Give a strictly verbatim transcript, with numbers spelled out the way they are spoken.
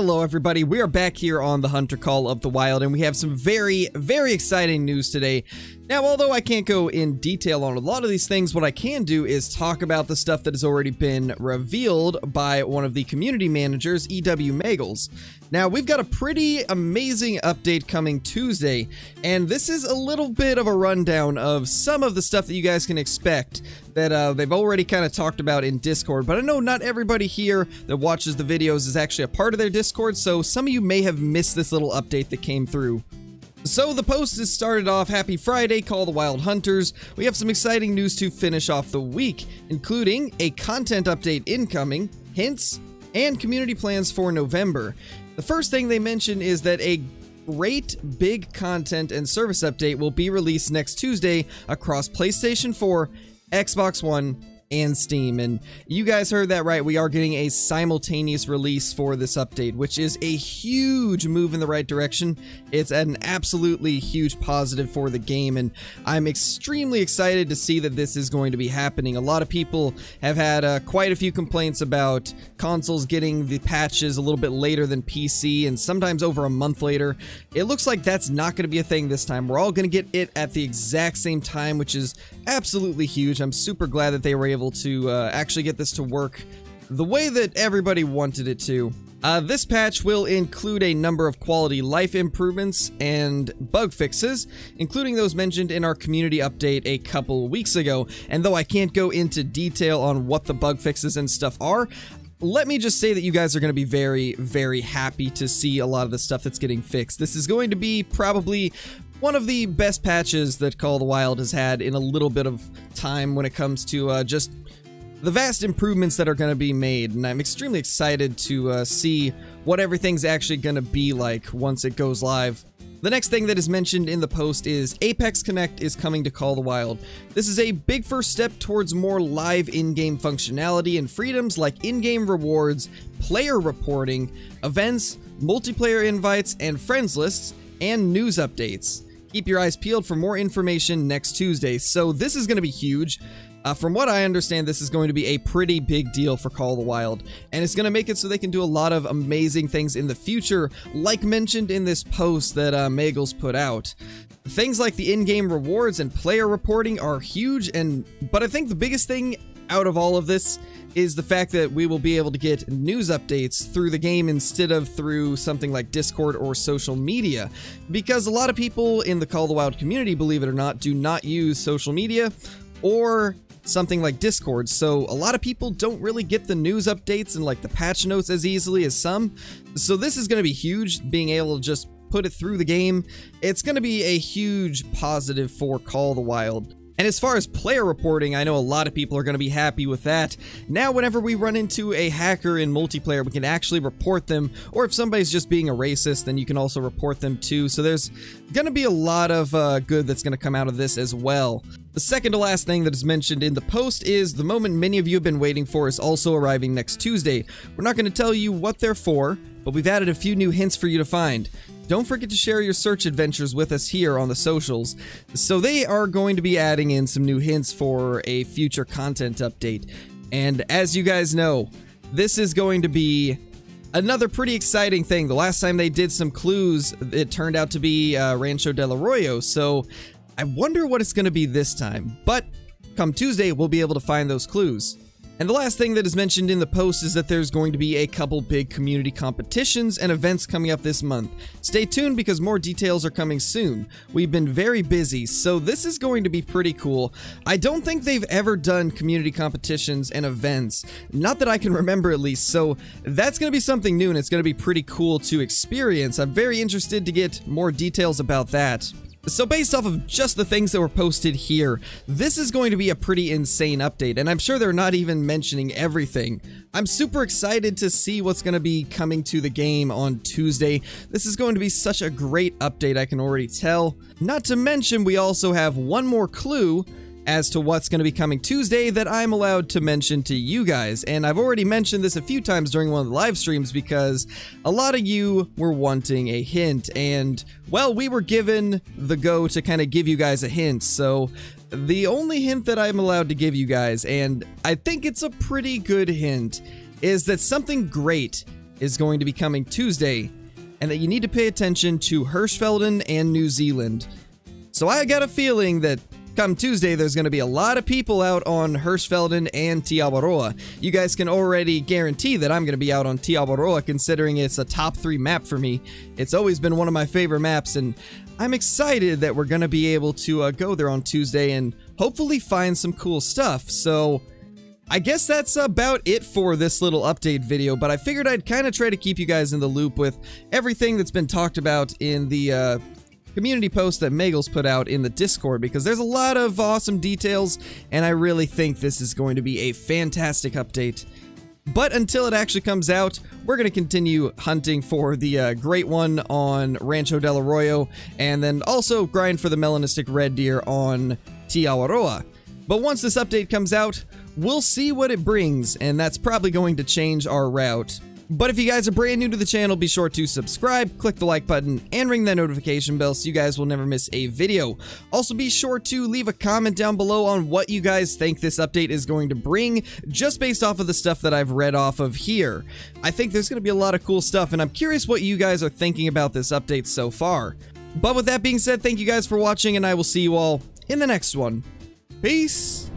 Hello everybody, we are back here on the Hunter Call of the Wild, and we have some very, very exciting news today. Now, although I can't go in detail on a lot of these things, what I can do is talk about the stuff that has already been revealed by one of the community managers, E W Magles. Now, we've got a pretty amazing update coming Tuesday, and this is a little bit of a rundown of some of the stuff that you guys can expect that uh, they've already kind of talked about in Discord, but I know not everybody here that watches the videos is actually a part of their Discord, so some of you may have missed this little update that came through. So the post has started off, Happy Friday, Call the Wild Hunters. We have some exciting news to finish off the week, including a content update incoming, hints, and community plans for November. The first thing they mention is that a great big content and service update will be released next Tuesday across PlayStation four, Xbox One, and Steam. And you guys heard that right, we are getting a simultaneous release for this update, which is a huge move in the right direction. It's an absolutely huge positive for the game, and I'm extremely excited to see that this is going to be happening. A lot of people have had uh, quite a few complaints about consoles getting the patches a little bit later than P C, and sometimes over a month later. It looks like that's not going to be a thing this time. We're all going to get it at the exact same time, which is absolutely huge. I'm super glad that they were able to uh, actually get this to work the way that everybody wanted it to. Uh, this patch will include a number of quality life improvements and bug fixes, including those mentioned in our community update a couple weeks ago. And though I can't go into detail on what the bug fixes and stuff are, let me just say that you guys are going to be very, very happy to see a lot of the stuff that's getting fixed. This is going to be probably one of the best patches that Call of the Wild has had in a little bit of time when it comes to uh, just the vast improvements that are going to be made, and I'm extremely excited to uh, see what everything's actually going to be like once it goes live. The next thing that is mentioned in the post is Apex Connect is coming to Call of the Wild. This is a big first step towards more live in-game functionality and freedoms like in-game rewards, player reporting, events, multiplayer invites, and friends lists, and news updates. Keep your eyes peeled for more information next Tuesday. So this is going to be huge. Uh, from what I understand, this is going to be a pretty big deal for Call of the Wild, and it's going to make it so they can do a lot of amazing things in the future, like mentioned in this post that uh, Magles put out. Things like the in-game rewards and player reporting are huge, and but I think the biggest thing out of all of this is the fact that we will be able to get news updates through the game instead of through something like Discord or social media, because a lot of people in the Call of the Wild community, believe it or not, do not use social media or something like Discord, so a lot of people don't really get the news updates and like the patch notes as easily as some. So this is going to be huge, being able to just put it through the game. It's going to be a huge positive for Call of the Wild. And as far as player reporting, I know a lot of people are going to be happy with that. Now, whenever we run into a hacker in multiplayer, we can actually report them, or if somebody's just being a racist, then you can also report them too. So there's going to be a lot of uh, good that's going to come out of this as well. The second to last thing that is mentioned in the post is the moment many of you have been waiting for is also arriving next Tuesday. We're not going to tell you what they're for, but we've added a few new hints for you to find. Don't forget to share your search adventures with us here on the socials. So they are going to be adding in some new hints for a future content update. And as you guys know, this is going to be another pretty exciting thing. The last time they did some clues, it turned out to be uh, Rancho Del Arroyo, so I wonder what it's going to be this time, but come Tuesday, we'll be able to find those clues. And the last thing that is mentioned in the post is that there's going to be a couple big community competitions and events coming up this month. Stay tuned because more details are coming soon. We've been very busy, so this is going to be pretty cool. I don't think they've ever done community competitions and events, not that I can remember at least, so that's going to be something new and it's going to be pretty cool to experience. I'm very interested to get more details about that. So based off of just the things that were posted here, this is going to be a pretty insane update, and I'm sure they're not even mentioning everything. I'm super excited to see what's going to be coming to the game on Tuesday. This is going to be such a great update, I can already tell. Not to mention, we also have one more clue as to what's going to be coming Tuesday that I'm allowed to mention to you guys. And I've already mentioned this a few times during one of the live streams because a lot of you were wanting a hint, and well, we were given the go to kind of give you guys a hint. So the only hint that I'm allowed to give you guys, and I think it's a pretty good hint, is that something great is going to be coming Tuesday, and that you need to pay attention to Hirschfelden and New Zealand. So I got a feeling that come Tuesday, there's going to be a lot of people out on Hirschfelden and Tiaboroa. You guys can already guarantee that I'm going to be out on Tiaboroa, considering it's a top three map for me. It's always been one of my favorite maps, and I'm excited that we're going to be able to uh, go there on Tuesday and hopefully find some cool stuff. So I guess that's about it for this little update video, but I figured I'd kind of try to keep you guys in the loop with everything that's been talked about in the Uh, community post that Magles put out in the Discord, because there's a lot of awesome details, and I really think this is going to be a fantastic update. But until it actually comes out, we're going to continue hunting for the uh, great one on Rancho Del Arroyo, and then also grind for the Melanistic Red Deer on Tiwaroa. But once this update comes out, we'll see what it brings, and that's probably going to change our route. But if you guys are brand new to the channel, be sure to subscribe, click the like button, and ring that notification bell so you guys will never miss a video. Also, be sure to leave a comment down below on what you guys think this update is going to bring, just based off of the stuff that I've read off of here. I think there's going to be a lot of cool stuff, and I'm curious what you guys are thinking about this update so far. But with that being said, thank you guys for watching, and I will see you all in the next one. Peace!